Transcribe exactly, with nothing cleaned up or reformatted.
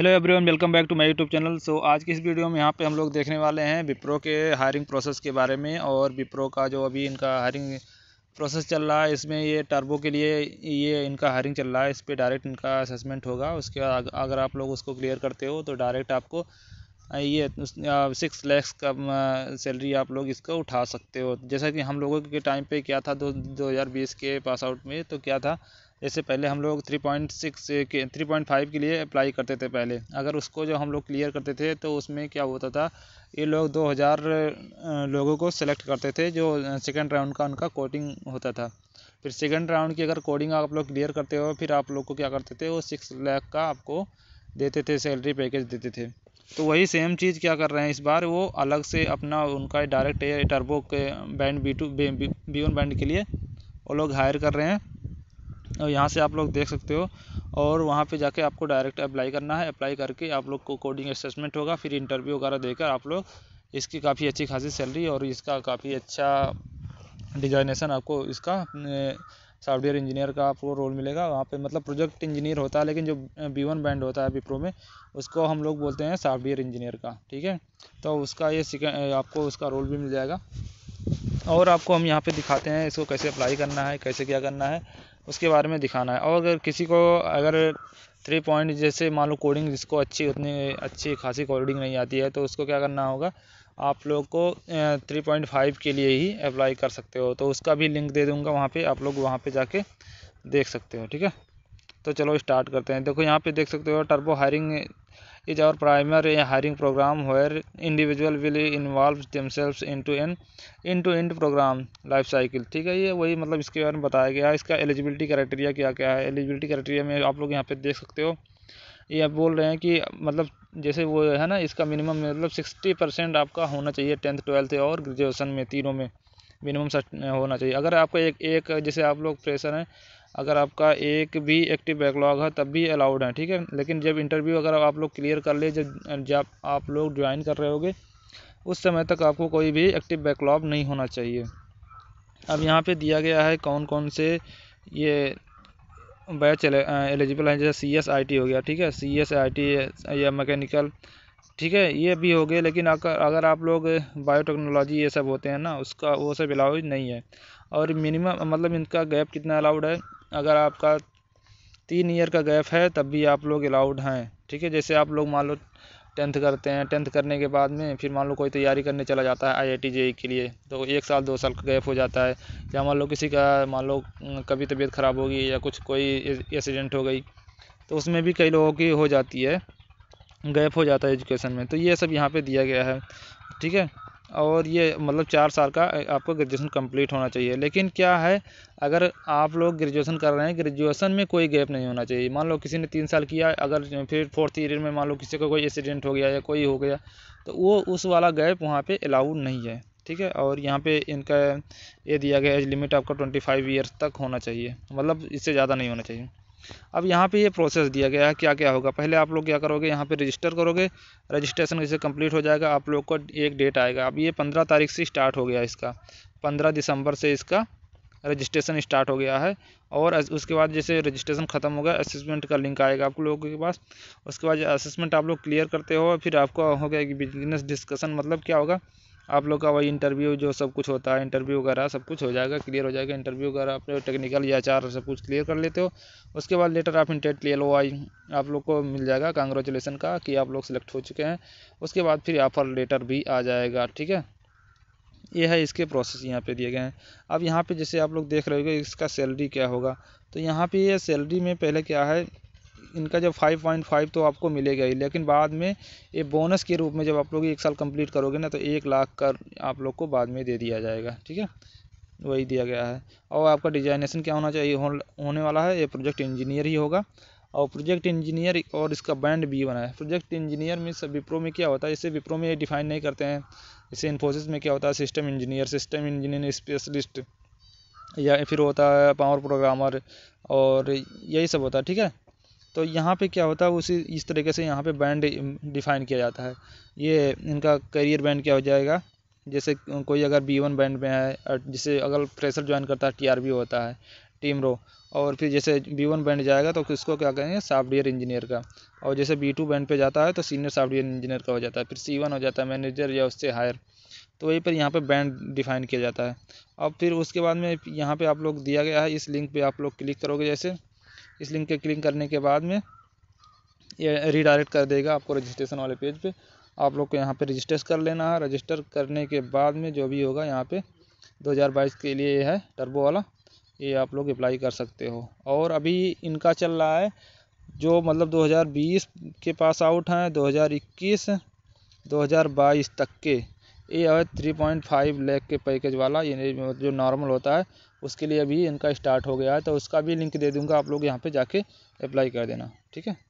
Hello everyone, welcome back to my YouTube channel. So आज की इस वीडियो में यहाँ पे हम लोग देखने वाले हैं विप्रो के हायरिंग प्रोसेस के बारे में, और विप्रो का जो अभी इनका हायरिंग प्रोसेस चल रहा है इसमें ये टर्बो के लिए ये इनका हायरिंग चल रहा है। इस पर डायरेक्ट इनका असेसमेंट होगा, उसके अगर आप लोग उसको क्लियर करते हो तो डायरेक्ट आपको ये सिक्स लैक्स का सैलरी आप लोग इसका उठा सकते हो। जैसा कि हम लोगों के टाइम पे क्या था, दो दो हज़ार बीस के पास आउट में तो क्या था, जैसे पहले हम लोग थ्री पॉइंट सिक्स के थ्री पॉइंट फाइव के लिए अप्लाई करते थे पहले। अगर उसको जो हम लोग क्लियर करते थे तो उसमें क्या होता था, ये लोग दो हज़ार लोगों को सेलेक्ट करते थे जो सेकेंड राउंड का उनका कोटिंग होता था। फिर सेकेंड राउंड की अगर कोडिंग आप लोग क्लियर करते हो फिर आप लोग को क्या करते थे, वो सिक्स लाख का आपको देते थे, सैलरी पैकेज देते थे। तो वही सेम चीज़ क्या कर रहे हैं इस बार, वो अलग से अपना उनका डायरेक्ट टर्बो के band B two B one band के लिए वो लोग हायर कर रहे हैं। और यहाँ से आप लोग देख सकते हो, और वहाँ पे जाके आपको डायरेक्ट अप्लाई करना है। अप्लाई करके आप लोग को कोडिंग असेसमेंट होगा, फिर इंटरव्यू वगैरह देकर आप लोग इसकी काफ़ी अच्छी खासी सैलरी और इसका काफ़ी अच्छा डिजाइनेशन आपको इसका सॉफ्टवेयर इंजीनियर का आपको रोल मिलेगा वहाँ पे। मतलब प्रोजेक्ट इंजीनियर होता है, लेकिन जो बी वन बैंड होता है विप्रो में उसको हम लोग बोलते हैं सॉफ्टवेयर इंजीनियर का, ठीक है। तो उसका ये आपको उसका रोल भी मिल जाएगा, और आपको हम यहाँ पे दिखाते हैं इसको कैसे अप्लाई करना है, कैसे क्या करना है उसके बारे में दिखाना है। और अगर किसी को अगर थ्री पॉइंट जैसे मान लो कोडिंग जिसको अच्छी उतनी अच्छी खासी कोडिंग नहीं आती है तो उसको क्या करना होगा, आप लोग को थ्री पॉइंट फाइव के लिए ही अप्लाई कर सकते हो। तो उसका भी लिंक दे दूंगा वहाँ पे, आप लोग वहाँ पे जाके देख सकते हो, ठीक है। तो चलो स्टार्ट करते हैं। देखो यहाँ पे देख सकते हो, turbo hiring is our primer hiring programme where individual will involve themselves in to end in to end programme life cycle, ठीक है। ये वही मतलब इसके बारे में बताया गया है। इसका एलिजिबिलिटी क्राइटेरिया क्या क्या है, एलिजिबिलिटी क्राइटेरिया में आप लोग यहाँ पे देख सकते हो, ये आप बोल रहे हैं कि मतलब जैसे वो है ना, इसका मिनिमम मतलब सिक्सटी परसेंट आपका होना चाहिए टेंथ ट्वेल्थ और ग्रेजुएशन में, तीनों में मिनिमम होना चाहिए। अगर आपका एक एक जैसे आप लोग फ्रेशर हैं, अगर आपका एक भी एक्टिव बैकलॉग है तब भी अलाउड है, ठीक है। लेकिन जब इंटरव्यू अगर आप लोग क्लियर कर ले, जब जब आप लोग ज्वाइन कर रहे होगे उस समय तक आपको कोई भी एक्टिव बैकलॉग नहीं होना चाहिए। अब यहाँ पे दिया गया है कौन कौन से ये बैच एलिजिबल हैं, जैसे सी एस आई टी हो गया, ठीक है, सी एस आई टी या मैकेनिकल, ठीक है, ये भी हो गए। लेकिन अगर अगर आप लोग बायोटेक्नोलॉजी ये सब होते हैं ना, उसका वो सब अलाउड नहीं है। और मिनिमम मतलब इनका गैप कितना अलाउड है, अगर आपका तीन ईयर का गैप है तब भी आप लोग अलाउड हैं, ठीक है। जैसे आप लोग मान लो टेंथ करते हैं, टेंथ करने के बाद में फिर मान लो कोई तैयारी करने चला जाता है आई आई टी जे ई के लिए, तो एक साल दो साल का गैप हो जाता है। या मान लो किसी का मान लो कभी तबीयत ख़राब होगी या कुछ कोई एक्सीडेंट हो गई तो उसमें भी कई लोगों की हो जाती है, गैप हो जाता है एजुकेशन में। तो ये सब यहाँ पे दिया गया है, ठीक है। और ये मतलब चार साल का आपको ग्रेजुएशन कंप्लीट होना चाहिए। लेकिन क्या है, अगर आप लोग ग्रेजुएशन कर रहे हैं, ग्रेजुएशन में कोई गैप नहीं होना चाहिए। मान लो किसी ने तीन साल किया, अगर फिर फोर्थ ईयर में मान लो किसी का को कोई एक्सीडेंट हो गया या कोई हो गया तो वो उस वाला गैप वहाँ पे अलाउड नहीं है, ठीक है। और यहाँ पे इनका ये दिया गया एज लिमिट आपका ट्वेंटी फाइव ईयर्स तक होना चाहिए, मतलब इससे ज़्यादा नहीं होना चाहिए। अब यहाँ पे ये प्रोसेस दिया गया है क्या क्या होगा। पहले आप लोग क्या करोगे, यहाँ पे रजिस्टर करोगे, रजिस्ट्रेशन इसे कंप्लीट हो जाएगा, आप लोग को एक डेट आएगा। अब ये पंद्रह तारीख से स्टार्ट हो गया, इसका पंद्रह दिसंबर से इसका रजिस्ट्रेशन स्टार्ट हो गया है। और उसके बाद जैसे रजिस्ट्रेशन खत्म होगा असेसमेंट का लिंक आएगा आप लोगों के पास। उसके बाद असेसमेंट आप लोग क्लियर करते हो, फिर आपका हो गया कि बिजनेस डिस्कशन, मतलब क्या होगा आप लोग का वही इंटरव्यू जो सब कुछ होता है, इंटरव्यू वगैरह सब कुछ हो जाएगा, क्लियर हो जाएगा। इंटरव्यू वगैरह आप लोग टेक्निकल या चार सब कुछ क्लियर कर लेते हो। उसके बाद letter of intent L O I आप लोग को मिल जाएगा कांग्रेचुलेसन का कि आप लोग सिलेक्ट हो चुके हैं। उसके बाद फिर ऑफर लेटर भी आ जाएगा, ठीक है। ये है इसके प्रोसेस यहाँ पे दिए गए हैं। अब यहाँ पे जैसे आप लोग देख रहे होंगे इसका सैलरी क्या होगा, तो यहाँ पे ये सैलरी में पहले क्या है, इनका जब फाइव पॉइंट फाइव तो आपको मिलेगा ही, लेकिन बाद में ये बोनस के रूप में जब आप लोग एक साल कंप्लीट करोगे ना तो एक लाख का आप लोग को बाद में दे दिया जाएगा, ठीक है, वही दिया गया है। और आपका डिजाइनेशन क्या होना चाहिए हो, होने वाला है, ये प्रोजेक्ट इंजीनियर ही होगा। और प्रोजेक्ट इंजीनियर और इसका बैंड बी वन है। प्रोजेक्ट इंजीनियर में सब विप्रो में क्या होता है, इसे विप्रो में ये डिफाइन नहीं करते हैं। इसे इन्फोसिस में क्या होता है, system engineer, system engineer specialist, या फिर होता है पावर प्रोग्रामर, और यही सब होता है, ठीक है। तो यहाँ पे क्या होता है, उसी इस तरीके से यहाँ पे बैंड डिफाइन किया जाता है। ये इनका करियर बैंड क्या हो जाएगा, जैसे कोई अगर बी वन बैंड में है, जैसे अगर फ्रेशर ज्वाइन करता है टी आर बी होता है, टीम रो, और फिर जैसे बी वन बैंड जाएगा तो इसको क्या कहेंगे, सॉफ्टवेयर इंजीनियर का। और जैसे बी टू बैंड पर जाता है तो सीनियर सॉफ्टवेयर इंजीनियर का हो जाता है। फिर सी वन हो जाता है मैनेजर या उससे हायर। तो वहीं पर यहाँ पे बैंड डिफाइन किया जाता है। अब फिर उसके बाद में यहाँ पे आप लोग दिया गया है, इस लिंक पे आप लोग क्लिक करोगे। जैसे इस लिंक पे क्लिक करने के बाद में ये रीडायरेक्ट कर देगा आपको रजिस्ट्रेशन वाले पेज पे। आप लोग को यहाँ पे रजिस्टर कर लेना है। रजिस्टर करने के बाद में जो भी होगा यहाँ पे दो हज़ार बाईस के लिए ये है टर्बो वाला, ये आप लोग अप्लाई कर सकते हो। और अभी इनका चल रहा है जो मतलब दो हज़ार बीस के पास आउट हैं, दो हज़ार इक्कीस दो हज़ार बाईस तक के, ये है थ्री पॉइंट फाइव लैख के पैकेज वाला। ये जो नॉर्मल होता है उसके लिए अभी इनका स्टार्ट हो गया है, तो उसका भी लिंक दे दूंगा, आप लोग यहाँ पे जाके अप्लाई कर देना। ठीक है।